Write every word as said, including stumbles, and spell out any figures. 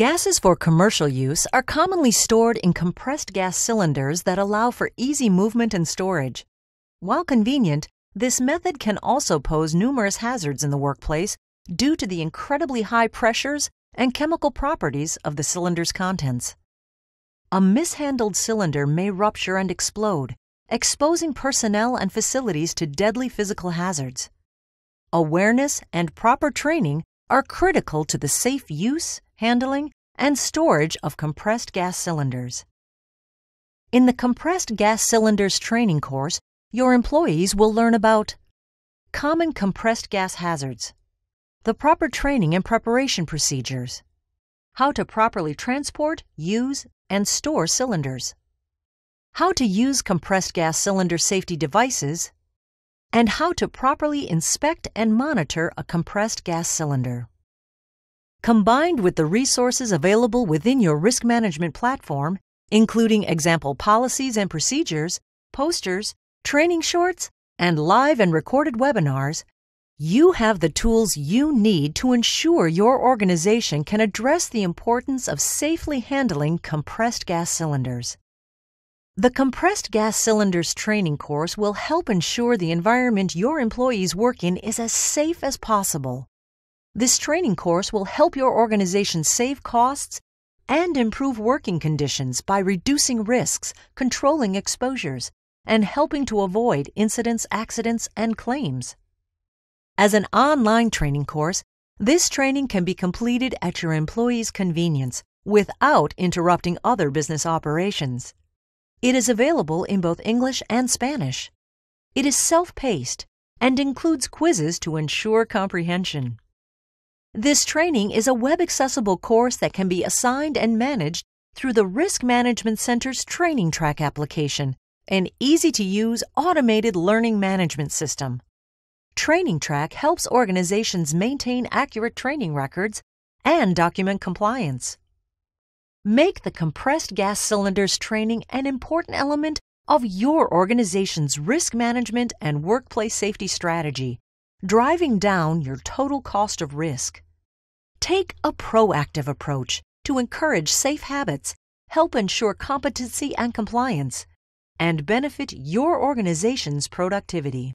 Gases for commercial use are commonly stored in compressed gas cylinders that allow for easy movement and storage. While convenient, this method can also pose numerous hazards in the workplace due to the incredibly high pressures and chemical properties of the cylinder's contents. A mishandled cylinder may rupture and explode, exposing personnel and facilities to deadly physical hazards. Awareness and proper training are critical to the safe use, handling, and storage of compressed gas cylinders. In the Compressed Gas Cylinders training course, your employees will learn about common compressed gas hazards, the proper training and preparation procedures, how to properly transport, use, and store cylinders, how to use compressed gas cylinder safety devices, and how to properly inspect and monitor a compressed gas cylinder. Combined with the resources available within your risk management platform, including example policies and procedures, posters, training shorts, and live and recorded webinars, you have the tools you need to ensure your organization can address the importance of safely handling compressed gas cylinders. The Compressed Gas Cylinders training course will help ensure the environment your employees work in is as safe as possible. This training course will help your organization save costs and improve working conditions by reducing risks, controlling exposures, and helping to avoid incidents, accidents, and claims. As an online training course, this training can be completed at your employees' convenience without interrupting other business operations. It is available in both English and Spanish. It is self-paced and includes quizzes to ensure comprehension. This training is a web-accessible course that can be assigned and managed through the Risk Management Center's Training Track application, an easy-to-use automated learning management system. Training Track helps organizations maintain accurate training records and document compliance. Make the Compressed Gas Cylinders training an important element of your organization's risk management and workplace safety strategy, driving down your total cost of risk. Take a proactive approach to encourage safe habits, help ensure competency and compliance, and benefit your organization's productivity.